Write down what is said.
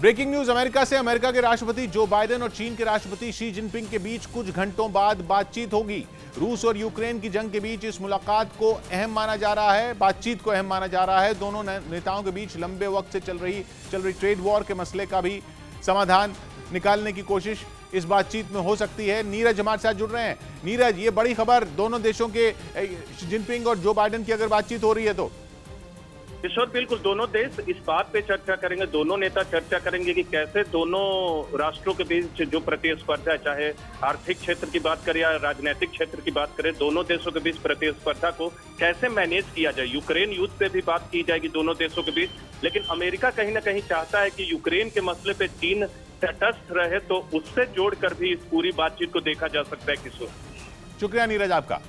Breaking news America से। America के राष्ट्रपति जो बाइडेन और चीन के राष्ट्रपति शी जिनपिंग के बीच कुछ घंटों बाद बातचीत होगी। रूस और यूक्रेन की जंग के बीच इस मुलाकात को अहम माना जा रहा है, बातचीत को अहम माना जा रहा है। दोनों नेताओं के बीच लंबे वक्त से चल रही ट्रेड वॉर के मसले का भी समाधान निकालने की कोशिश इस बातचीत में हो सकती है। नीरज हमारे साथ जुड़ रहे हैं। नीरज, ये बड़ी खबर दोनों देशों के शी जिनपिंग और जो बाइडेन की अगर बातचीत हो रही है तो? किशोर, बिल्कुल दोनों देश इस बात पे चर्चा करेंगे, दोनों नेता चर्चा करेंगे कि कैसे दोनों राष्ट्रों के बीच जो प्रतिस्पर्धा, चाहे आर्थिक क्षेत्र की बात करें या राजनीतिक क्षेत्र की बात करें, दोनों देशों के बीच प्रतिस्पर्धा को कैसे मैनेज किया जाए। यूक्रेन युद्ध पे भी बात की जाएगी दोनों देशों के बीच, लेकिन अमेरिका कहीं ना कहीं चाहता है कि यूक्रेन के मसले पे चीन तटस्थ रहे, तो उससे जोड़कर भी इस पूरी बातचीत को देखा जा सकता है। किशोर, शुक्रिया नीरज आपका।